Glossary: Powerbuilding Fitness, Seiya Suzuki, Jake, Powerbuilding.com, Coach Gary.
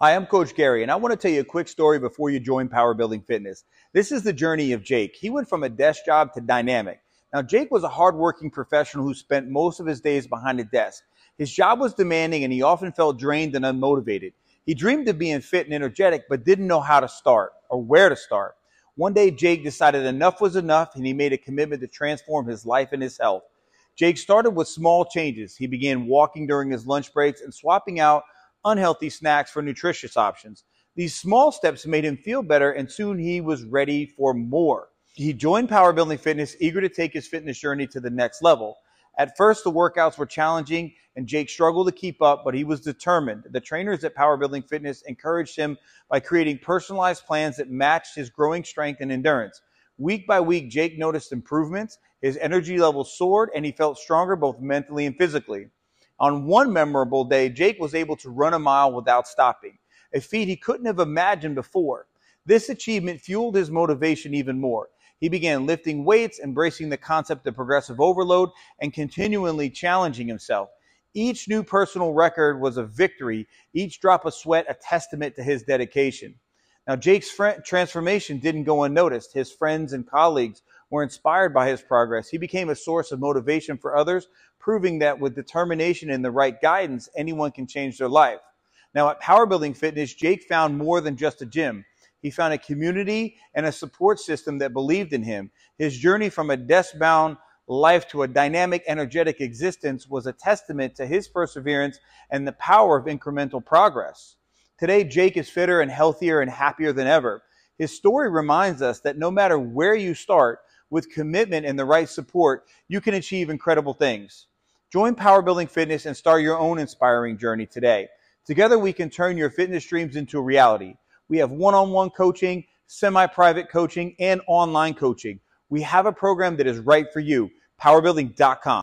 Hi, I'm Coach Gary, and I want to tell you a quick story before you join Powerbuilding Fitness. This is the journey of Jake. He went from a desk job to dynamic. Now, Jake was a hardworking professional who spent most of his days behind a desk. His job was demanding, and he often felt drained and unmotivated. He dreamed of being fit and energetic, but didn't know how to start or where to start. One day, Jake decided enough was enough, and he made a commitment to transform his life and his health. Jake started with small changes. He began walking during his lunch breaks and swapping out unhealthy snacks for nutritious options. These small steps made him feel better, and soon he was ready for more. He joined Powerbuilding Fitness, eager to take his fitness journey to the next level. At first, the workouts were challenging, and Jake struggled to keep up, but he was determined. The trainers at Powerbuilding Fitness encouraged him by creating personalized plans that matched his growing strength and endurance. Week by week, Jake noticed improvements, his energy levels soared, and he felt stronger both mentally and physically. On one memorable day, Jake was able to run a mile without stopping, a feat he couldn't have imagined before. This achievement fueled his motivation even more. He began lifting weights, embracing the concept of progressive overload, and continually challenging himself. Each new personal record was a victory, each drop of sweat a testament to his dedication. Now, Jake's transformation didn't go unnoticed. His friends and colleagues were inspired by his progress. He became a source of motivation for others, proving that with determination and the right guidance, anyone can change their life. Now, at Powerbuilding Fitness, Jake found more than just a gym. He found a community and a support system that believed in him. His journey from a desk-bound life to a dynamic, energetic existence was a testament to his perseverance and the power of incremental progress. Today, Jake is fitter and healthier and happier than ever. His story reminds us that no matter where you start, with commitment and the right support, you can achieve incredible things. Join Powerbuilding Fitness and start your own inspiring journey today. Together, we can turn your fitness dreams into a reality. We have one-on-one coaching, semi-private coaching, and online coaching. We have a program that is right for you, Powerbuilding.com.